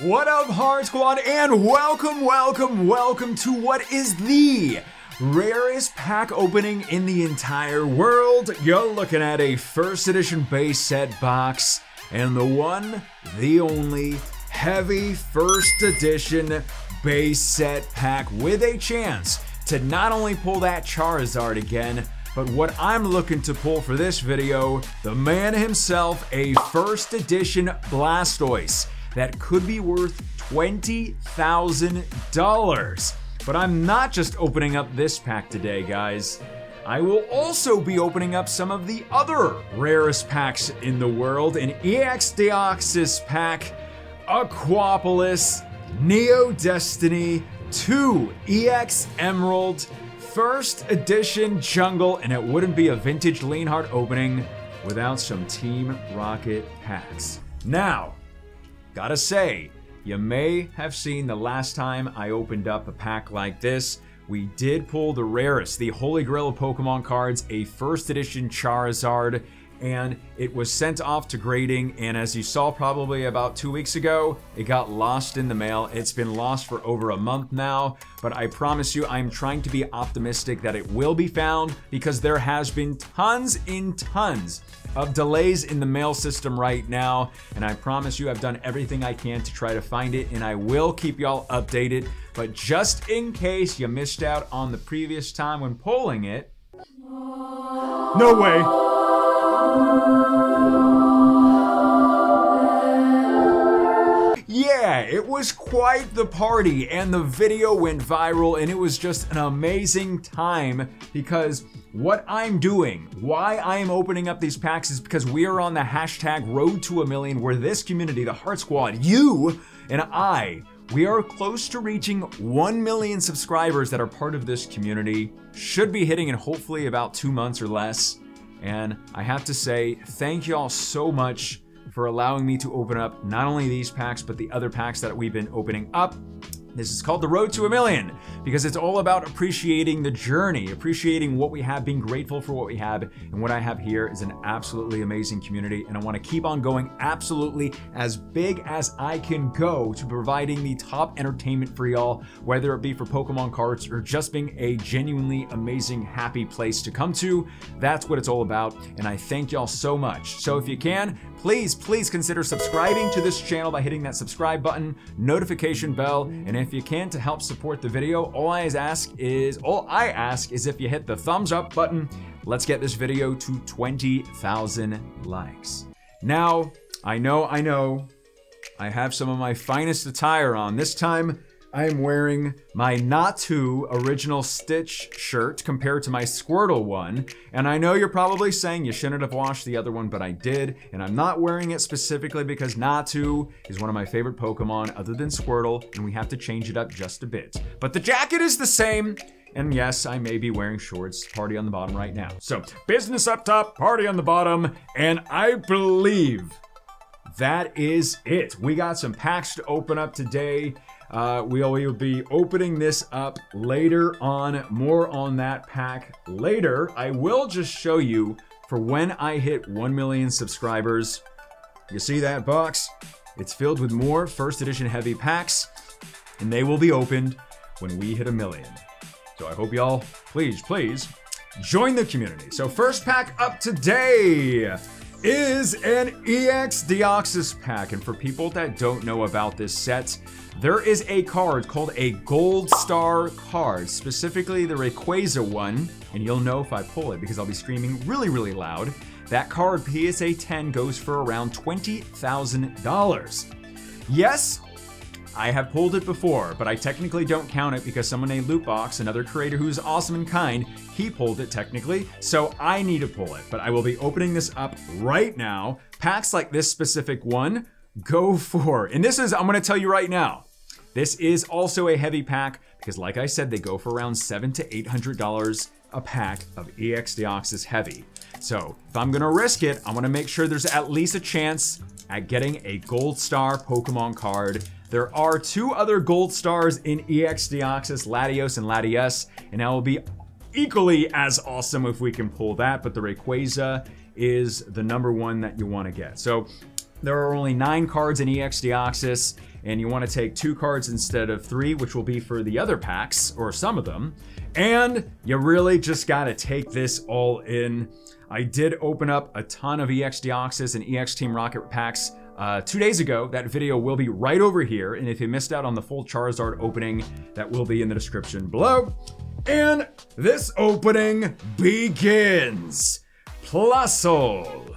What up, Hart Squad, and welcome to what is the rarest pack opening in the entire world. You're looking at a first edition base set box, and the one, the only, heavy first edition base set pack with a chance to not only pull that Charizard again, but what I'm looking to pull for this video, the man himself, a first edition Blastoise that could be worth $20,000. But I'm not just opening up this pack today, guys. I will also be opening up some of the other rarest packs in the world. An EX Deoxys pack, Aquapolis, Neo Destiny, 2 EX Emerald, first edition Jungle, and it wouldn't be a vintage Leonhart opening without some Team Rocket packs. Now, gotta say, you may have seen the last time I opened up a pack like this, we did pull the rarest, the Holy Grail of Pokemon cards, a first edition Charizard, and it was sent off to grading, and as you saw probably about 2 weeks ago, it got lost in the mail. It's been lost for over a month now, but I promise you I'm trying to be optimistic that it will be found, because there has been tons and tons of delays in the mail system right now, and I promise you I've done everything I can to try to find it, and I will keep y'all updated. But just in case you missed out on the previous time when polling it, no way. Yeah, it was quite the party, and the video went viral, and it was just an amazing time, because what I'm doing, why I am opening up these packs, is because we are on the hashtag Road to a Million, where this community, the Hart Squad, you and I, we are close to reaching 1 million subscribers that are part of this community. Should be hitting in hopefully about 2 months or less. And I have to say, thank y'all so much for allowing me to open up not only these packs, but the other packs that we've been opening up. This is called the Road to a Million, because it's all about appreciating the journey, appreciating what we have, being grateful for what we have, and what I have here is an absolutely amazing community, and I want to keep on going absolutely as big as I can go to providing the top entertainment for y'all, whether it be for Pokemon cards or just being a genuinely amazing, happy place to come to. That's what it's all about, and I thank y'all so much. So if you can, please consider subscribing to this channel by hitting that subscribe button, notification bell, and if you can, to help support the video, all I ask is if you hit the thumbs up button. Let's get this video to 20,000 likes. Now, I know, I have some of my finest attire on. This time, I am wearing my Natu original Stitch shirt compared to my Squirtle one, and I know you're probably saying you shouldn't have washed the other one, but I did, and I'm not wearing it specifically because Natu is one of my favorite Pokemon other than Squirtle, and we have to change it up just a bit. But the jacket is the same, and yes, I may be wearing shorts, party on the bottom right now. So, business up top, party on the bottom, and I believe that is it. We got some packs to open up today. We'll be opening this up later on, more on that pack later. I will just show you for when I hit 1 million subscribers. You see that box? It's filled with more first edition heavy packs, and they will be opened when we hit 1 million. So I hope y'all please join the community. So first pack up today is an EX Deoxys pack, and for people that don't know about this set, there is a card called a Gold Star card, specifically the Rayquaza one, and you'll know if I pull it because I'll be screaming really loud. That card, PSA 10, goes for around $20,000. Yes, I have pulled it before, but I technically don't count it because someone named Lootbox, another creator who's awesome and kind, he pulled it technically, so I need to pull it. But I will be opening this up right now. Packs like this specific one go for, and this is, I'm gonna tell you right now, this is also a heavy pack because like I said, they go for around $700 to $800 a pack of EX Deoxys heavy. So if I'm gonna risk it, I wanna make sure there's at least a chance at getting a Gold Star Pokemon card. There are 2 other Gold Stars in EX Deoxys, Latios and Latias, and that will be equally as awesome if we can pull that, but the Rayquaza is the number 1 that you want to get. So there are only 9 cards in EX Deoxys, and you want to take 2 cards instead of 3, which will be for the other packs, or some of them, and you really just got to take this all in. I did open up a ton of EX Deoxys and EX Team Rocket packs 2 days ago. That video will be right over here, and if you missed out on the full Charizard opening, that will be in the description below. And this opening begins. Plusle.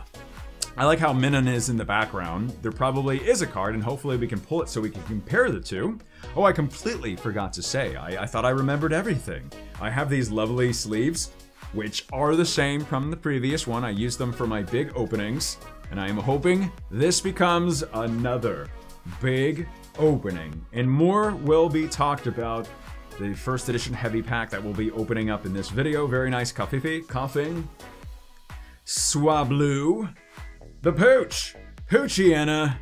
I like how Minun is in the background. There probably is a card, and hopefully we can pull it so we can compare the two. Oh, I completely forgot to say, I thought I remembered everything. I have these lovely sleeves, which are the same from the previous one. I used them for my big openings, and I am hoping this becomes another big opening. And more will be talked about. The first edition heavy pack that will be opening up in this video. Very nice Koffing. Swablu. The Pooch. Poochyena.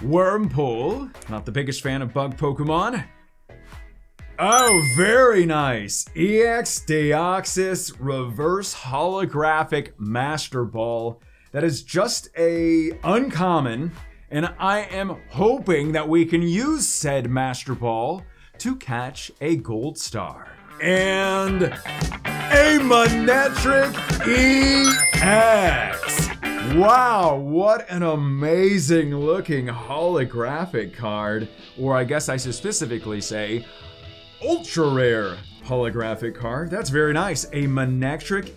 Wormpole. Not the biggest fan of bug Pokemon. Oh, very nice. EX Deoxys Reverse Holographic Master Ball. That is just a uncommon, and I am hoping that we can use said Master Ball to catch a gold star. And a Manectric EX. Wow, what an amazing looking holographic card, or I guess I should specifically say ultra rare holographic card. That's very nice, a Manectric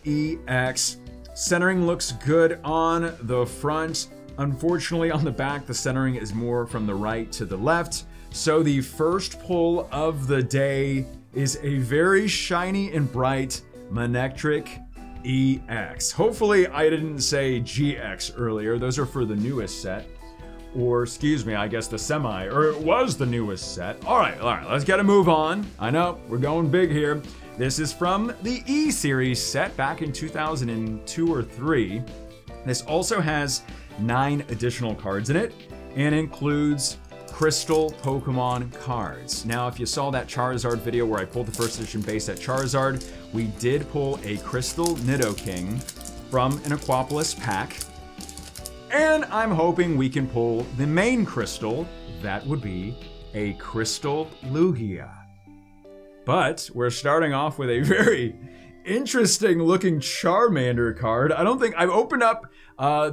EX. Centering looks good on the front. Unfortunately on the back, the centering is more from the right to the left. So the first pull of the day is a very shiny and bright Manectric EX. Hopefully I didn't say GX earlier. Those are for the newest set. Or excuse me, I guess the semi, or it was the newest set. All right, let's get a move on. I know, we're going big here. This is from the E series set back in 2002 or 3. This also has 9 additional cards in it and includes crystal Pokemon cards. Now, if you saw that Charizard video where I pulled the first edition base at Charizard, we did pull a crystal Nidoking from an Aquapolis pack. And I'm hoping we can pull the main crystal. That would be a crystal Lugia. But we're starting off with a very interesting looking Charmander card. I don't think I've opened up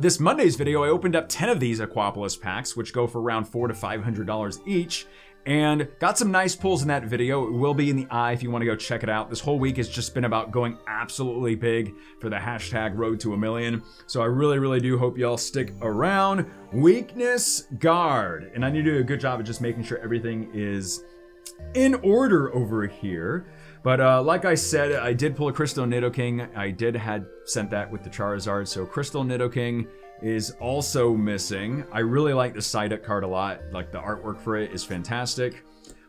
this Monday's video. I opened up 10 of these Aquapolis packs, which go for around $400 to $500 each, and got some nice pulls in that video. It will be in the eye if you want to go check it out. This whole week has just been about going absolutely big for the #RoadToA Million. So I really do hope y'all stick around. Weakness guard, and I need to do a good job of just making sure everything is in order over here. But like I said, I did pull a crystal Nidoking. I had sent that with the Charizard, so crystal Nidoking is also missing. I really like the Psyduck card a lot. Like, the artwork for it is fantastic.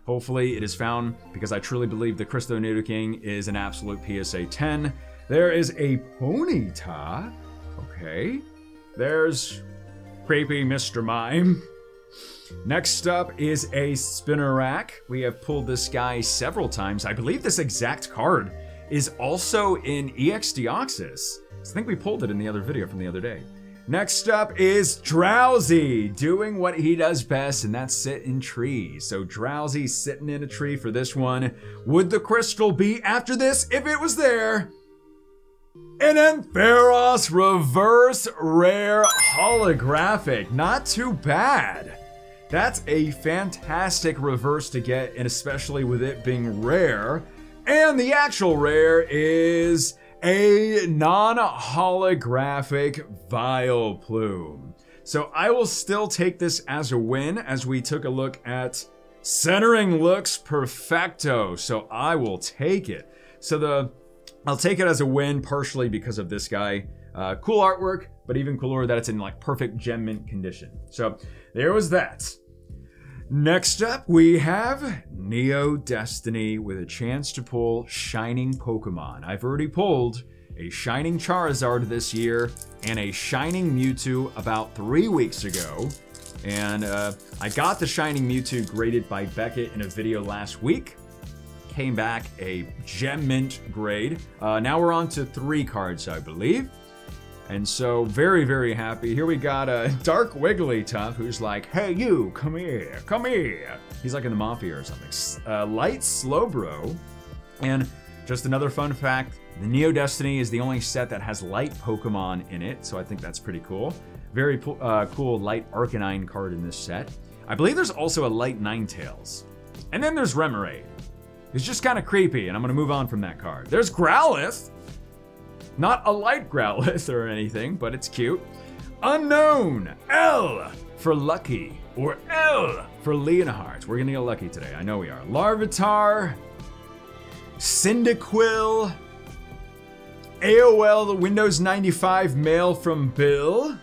Hopefully it is found, because I truly believe the crystal Nidoking is an absolute PSA 10. There is a Ponyta. Okay. There's creepy Mr. Mime. Next up is a Spinarak. We have pulled this guy several times. I believe this exact card is also in EX Deoxys. I think we pulled it in the other video from the other day. Next up is Drowzee, doing what he does best, and that's sit in trees. So Drowzee sitting in a tree for this one. Would the crystal be after this if it was there? An Ampharos Reverse Rare Holographic. Not too bad. That's a fantastic reverse to get, and especially with it being rare. And the actual rare is a non-holographic Vileplume. So I will still take this as a win, as we took a look at centering looks perfecto. So I will take it. So I'll take it as a win, partially because of this guy. Cool artwork, but even cooler that it's in like perfect gem mint condition. So there was that. Next up, we have Neo Destiny with a chance to pull Shining Pokemon. I've already pulled a Shining Charizard this year and a Shining Mewtwo about 3 weeks ago. And I got the Shining Mewtwo graded by Beckett in a video last week. Came back a gem mint grade. Now we're on to 3 cards, I believe. And so, very, very happy. Here we got a Dark Wigglytuff, who's like, hey you, come here, come here. He's like in the Mafia or something. Light Slowbro. And just another fun fact, the Neo Destiny is the only set that has light Pokemon in it, so I think that's pretty cool. Very cool light Arcanine card in this set. I believe there's also a light Ninetales. And then there's Remoraid. It's just kind of creepy, and I'm gonna move on from that card. There's Growlithe. Not a light Growlithe or anything, but it's cute. Unknown, L for Lucky, or L for Leonhart. We're gonna get lucky today, I know we are. Larvitar, Cyndaquil, AOL, the Windows 95 mail from Bill,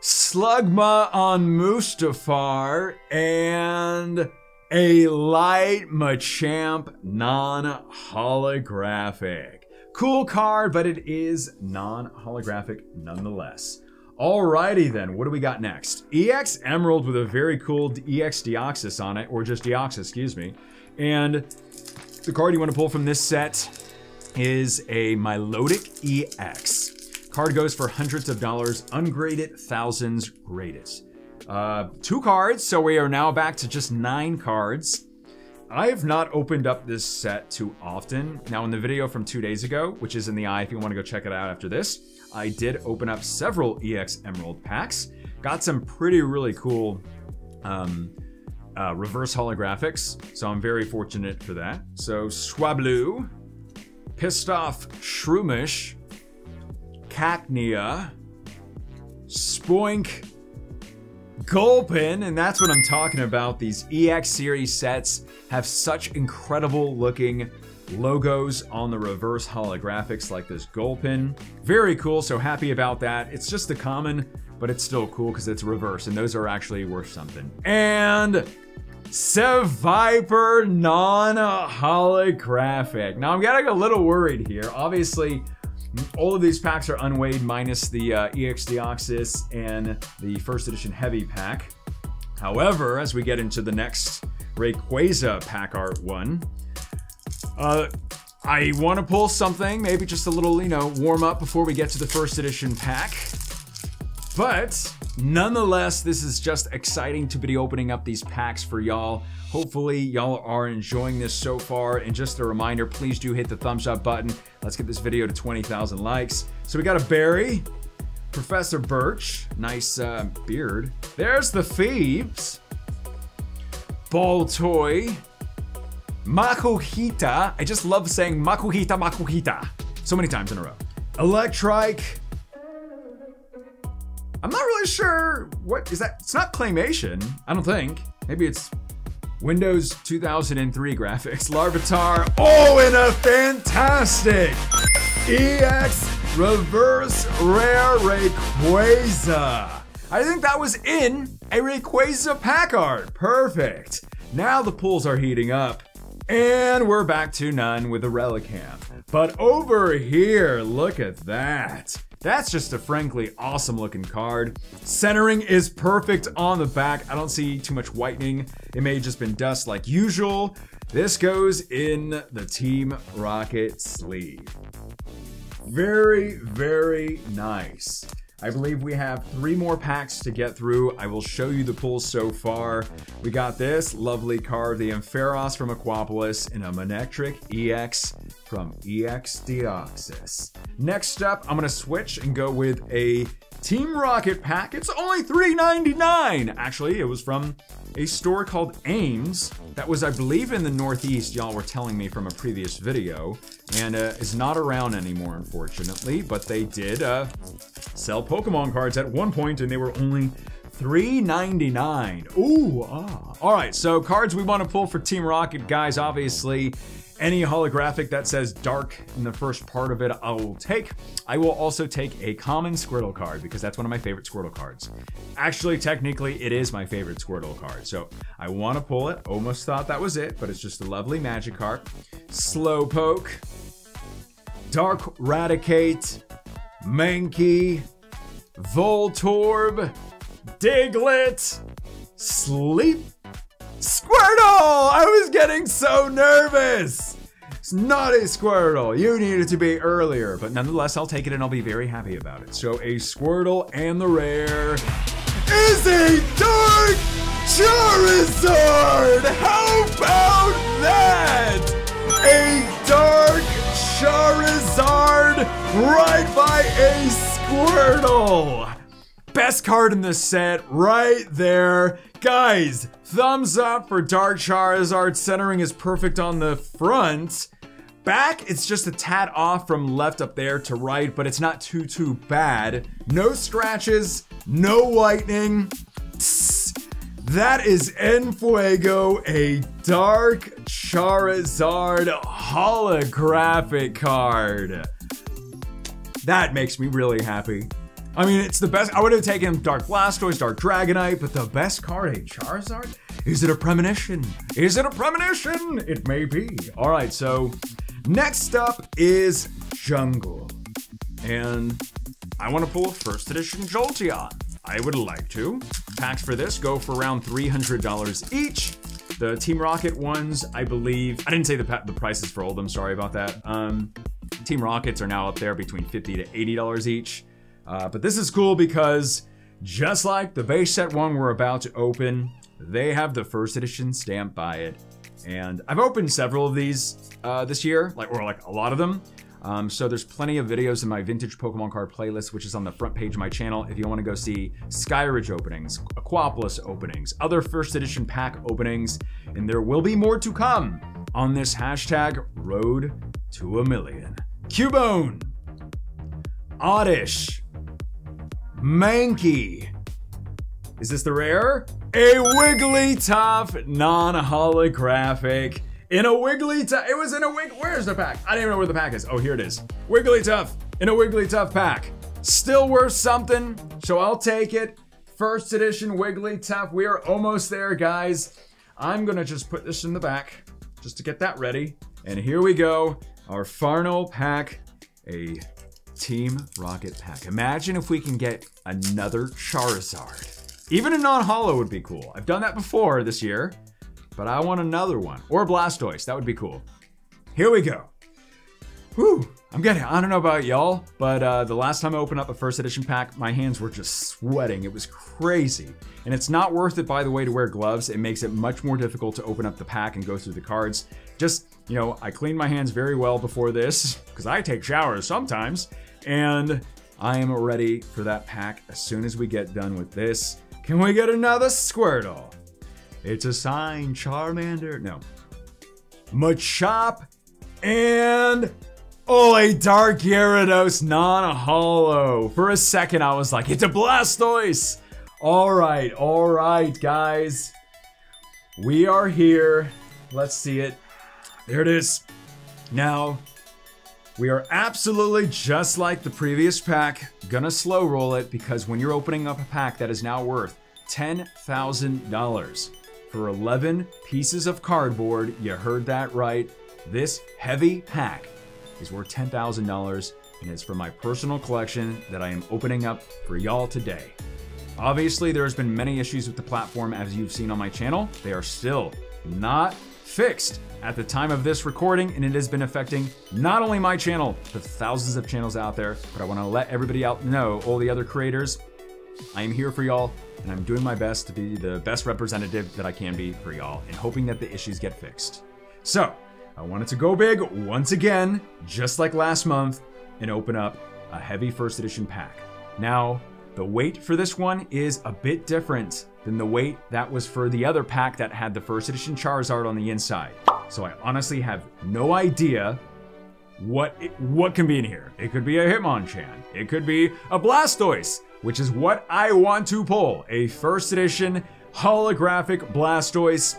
Slugma on Mustafar, and a light Machamp non-holographic. Cool card, but it is non-holographic nonetheless. Alrighty then, what do we got next? EX Emerald with a very cool EX Deoxys on it, or just Deoxys, excuse me. And the card you want to pull from this set is a Milotic EX. Card goes for hundreds of dollars, ungraded, thousands, graded. 2 cards, so we are now back to just 9 cards. I have not opened up this set too often. Now in the video from 2 days ago, which is in the eye if you wanna go check it out after this, I did open up several EX Emerald packs. Got some pretty really cool reverse holographics, so I'm very fortunate for that. So Swablu, Pissed Off Shroomish, Cacnea, Spoink, Gulpin, and that's what I'm talking about. These EX series sets have such incredible looking logos on the reverse holographics like this Gulpin. Very cool, so happy about that. It's just the common, but it's still cool because it's reverse, and those are actually worth something. And Seviper non-holographic. Now I'm getting a little worried here. Obviously, all of these packs are unweighed minus the EX Deoxys and the first edition heavy pack. However, as we get into the next Rayquaza pack art one, I want to pull something, maybe just a little, you know, warm up before we get to the first edition pack. But nonetheless, this is just exciting to be opening up these packs for y'all. Hopefully y'all are enjoying this so far. And just a reminder, please do hit the thumbs up button. Let's get this video to 20,000 likes. So we got a Berry, Professor Birch, nice beard. There's the Phoebes, Baltoy, Makuhita. I just love saying Makuhita, Makuhita so many times in a row. Electrike. I'm not really sure what is that. It's not claymation, I don't think. Maybe it's Windows 2003 graphics. Larvitar. Oh, and a fantastic EX reverse rare Rayquaza. I think that was in a Rayquaza pack art. Perfect. Now the pools are heating up and we're back to none with a Relicanth. But over here, look at that. That's just a frankly awesome looking card. Centering is perfect on the back. I don't see too much whitening. It may have just been dust like usual. This goes in the Team Rocket sleeve. Very, very nice. I believe we have 3 more packs to get through. I will show you the pulls so far. We got this lovely card, the Ampharos from Aquapolis and a Manectric EX from EX Deoxys. Next up, I'm gonna switch and go with a Team Rocket pack. It's only $3.99. Actually, it was from a store called Ames that was, I believe, in the Northeast, y'all were telling me from a previous video, and is not around anymore, unfortunately, but they did sell Pokemon cards at one point, and they were only $3.99. Ooh, ah. All right, so cards we want to pull for Team Rocket, guys, obviously. Any holographic that says dark in the first part of it, I will take. I will also take a common Squirtle card because that's one of my favorite Squirtle cards. Actually, technically, it is my favorite Squirtle card. So I want to pull it. Almost thought that was it, but it's just a lovely Magikarp. Slowpoke, Dark Radicate, Mankey, Voltorb, Diglett, Sleep. Squirtle! I was getting so nervous! It's not a Squirtle. You needed to be earlier, but nonetheless, I'll take it and I'll be very happy about it. So a Squirtle and the rare is a Dark Charizard! How about that? A Dark Charizard right by a Squirtle! Best card in the set right there. Guys, thumbs up for Dark Charizard. Centering is perfect on the front. Back, it's just a tad off from left up there to right, but it's not too bad. No scratches, no lightning. That is Enfuego, a Dark Charizard holographic card. That makes me really happy. I mean, it's the best. I would have taken Dark Blastoise, Dark Dragonite, but the best card, a Charizard? Is it a premonition? Is it a premonition? It may be. All right, so next up is Jungle. And I want to pull a first edition Jolteon. I would like to. Packs for this go for around $300 each. The Team Rocket ones, I believe, I didn't say the prices for all of them, sorry about that. Team Rockets are now up there between $50 to $80 each. But this is cool because just like the base set one we're about to open, they have the first edition stamp by it. And I've opened several of these this year, like a lot of them. So there's plenty of videos in my vintage Pokemon card playlist, which is on the front page of my channel. If you want to go see Skyridge openings, Aquapolis openings, other first edition pack openings, and there will be more to come on this hashtag Road to a Million. Cubone, Oddish, Mankey. Is this the rare? A Wigglytuff non-holographic. In a Wigglytuff, it was in a where's the pack? I don't even know where the pack is. Oh, here it is. Wigglytuff, in a Wigglytuff pack. Still worth something, so I'll take it. First edition Wigglytuff, we are almost there, guys. I'm gonna just put this in the back, just to get that ready. And here we go, our Farnell pack, a Team Rocket pack. Imagine if we can get another Charizard. Even a non-holo would be cool. I've done that before this year, but I want another one. Or Blastoise, that would be cool. Here we go. Whew, I don't know about y'all, but the last time I opened up a first edition pack, my hands were just sweating. It was crazy. And it's not worth it, by the way, to wear gloves. It makes it much more difficult to open up the pack and go through the cards. Just, you know, I cleaned my hands very well before this, because I take showers sometimes, and I am ready for that pack as soon as we get done with this. Can we get another Squirtle? It's a sign, Charmander, no. Machop, and oh, a Dark Gyarados non-holo. For a second, I was like, it's a Blastoise. All right, guys. We are here, let's see it. There it is. Now, we are absolutely just like the previous pack, gonna slow roll it because when you're opening up a pack that is now worth $10,000 for 11 pieces of cardboard, you heard that right. This heavy pack is worth $10,000 and it's from my personal collection that I am opening up for y'all today. Obviously, there's been many issues with the platform as you've seen on my channel. They are still not fixed at the time of this recording, and it has been affecting not only my channel, but thousands of channels out there. But I want to let everybody out know, all the other creators, I am here for y'all, and I'm doing my best to be the best representative that I can be for y'all, and hoping that the issues get fixed. So, I wanted to go big once again, just like last month, and open up a heavy first edition pack. Now, the weight for this one is a bit different than the weight that was for the other pack that had the first edition Charizard on the inside. So I honestly have no idea what can be in here. It could be a Hitmonchan. It could be a Blastoise, which is what I want to pull. A first edition holographic Blastoise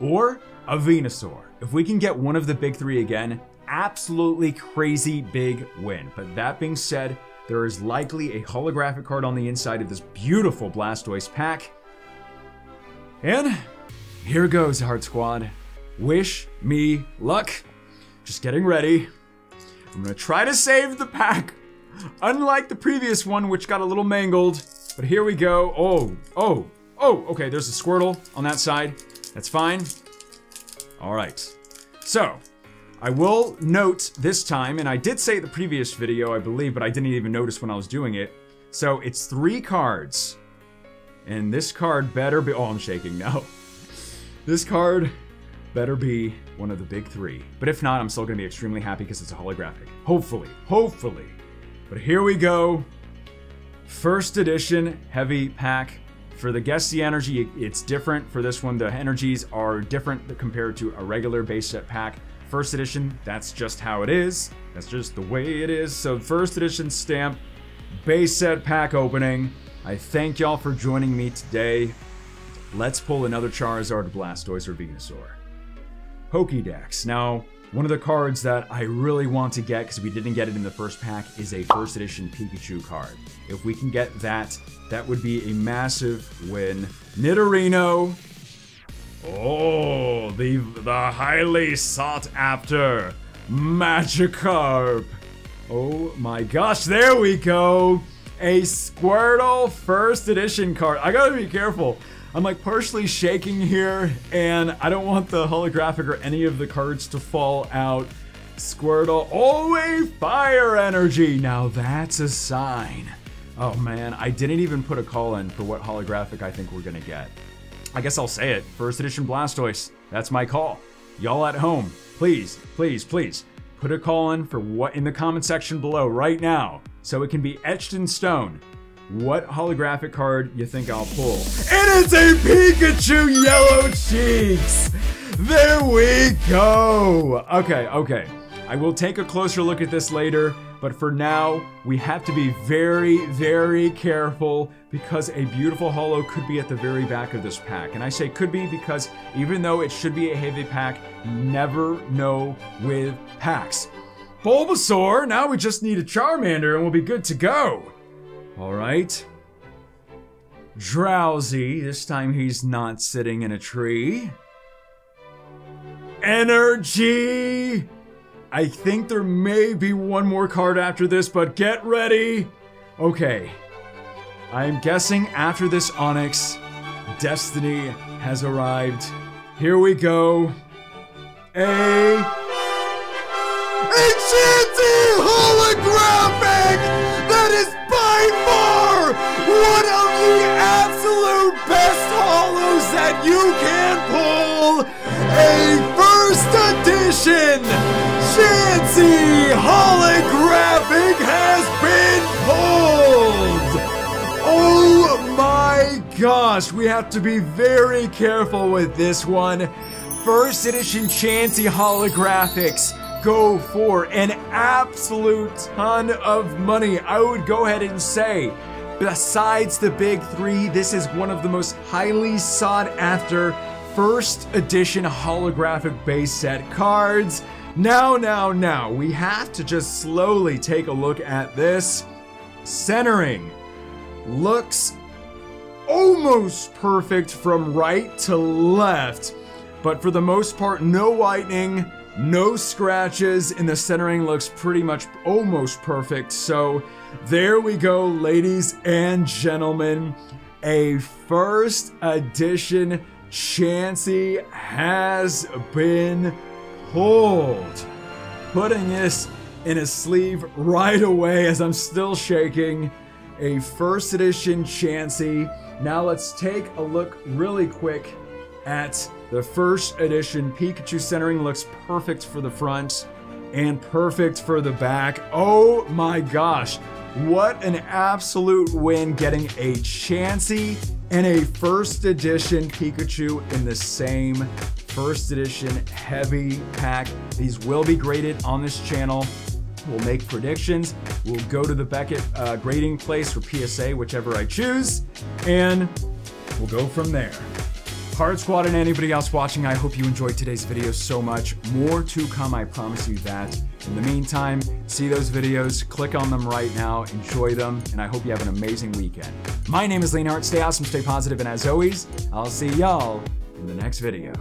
or a Venusaur. If we can get one of the big three again, absolutely crazy big win. But that being said, there is likely a holographic card on the inside of this beautiful Blastoise pack. And here goes, Hart Squad. Wish me luck. Just getting ready. I'm gonna try to save the pack. Unlike the previous one, which got a little mangled. But here we go. Oh, okay, there's a Squirtle on that side. That's fine. All right. So, I will note this time, and I did say it the previous video, I believe, but I didn't even notice when I was doing it. So it's 3 cards. And this card better be... Oh, I'm shaking now. This card better be one of the big 3. But if not, I'm still going to be extremely happy because it's a holographic. Hopefully. Hopefully. But here we go. First edition heavy pack. For the Guess the Energy, it's different for this one. The energies are different compared to a regular base set pack. First edition, that's just how it is. That's just the way it is. So first edition stamp, base set pack opening. I thank y'all for joining me today. Let's pull another Charizard, Blastoise, or Venusaur. Pokédex. Now, one of the cards that I really want to get, because we didn't get it in the first pack, is a first edition Pikachu card. If we can get that, that would be a massive win. Nidorino. Oh, the highly sought after Magikarp. Oh my gosh, there we go. A Squirtle first edition card. I gotta be careful. I'm like partially shaking here, and I don't want the holographic or any of the cards to fall out. Squirtle, oh, a fire energy. Now that's a sign. Oh man, I didn't even put a call in for what holographic I think we're gonna get. I guess I'll say it, first edition Blastoise. That's my call. Y'all at home, please, please, please put a call in for what in the comment section below right now, so it can be etched in stone. What holographic card you think I'll pull? It is a Pikachu Yellow Cheeks! There we go! Okay, okay. I will take a closer look at this later, but for now, we have to be very, very careful because a beautiful holo could be at the very back of this pack. And I say could be because even though it should be a heavy pack, you never know with packs. Bulbasaur, now we just need a Charmander and we'll be good to go. All right. Drowzee. This time he's not sitting in a tree. Energy! I think there may be one more card after this, but get ready. Okay. I'm guessing after this Onyx, Destiny has arrived. Here we go. A Chansey holographic! That is by far one of the absolute best holos that you can pull! A first edition Chansey holographic has been pulled! Oh my gosh, we have to be very careful with this one. First edition Chansey holographics go for an absolute ton of money. I would go ahead and say, besides the big 3, this is one of the most highly sought after first edition holographic base set cards. Now, we have to just slowly take a look at this. Centering looks almost perfect from right to left, but for the most part, no whitening, no scratches, and the centering looks pretty much almost perfect. So there we go, ladies and gentlemen. A first edition Chansey has been pulled. Putting this in a sleeve right away as I'm still shaking. A first edition Chansey. Now let's take a look really quick at the first edition Pikachu. Centering looks perfect for the front and perfect for the back. Oh my gosh, what an absolute win getting a Chansey and a first edition Pikachu in the same first edition heavy pack. These will be graded on this channel. We'll make predictions. We'll go to the Beckett grading place for PSA, whichever I choose, and we'll go from there. Hart Squad and anybody else watching, I hope you enjoyed today's video so much. More to come, I promise you that. In the meantime, see those videos, click on them right now, enjoy them, and I hope you have an amazing weekend. My name is Leonhart. Stay awesome, stay positive, and as always, I'll see y'all in the next video.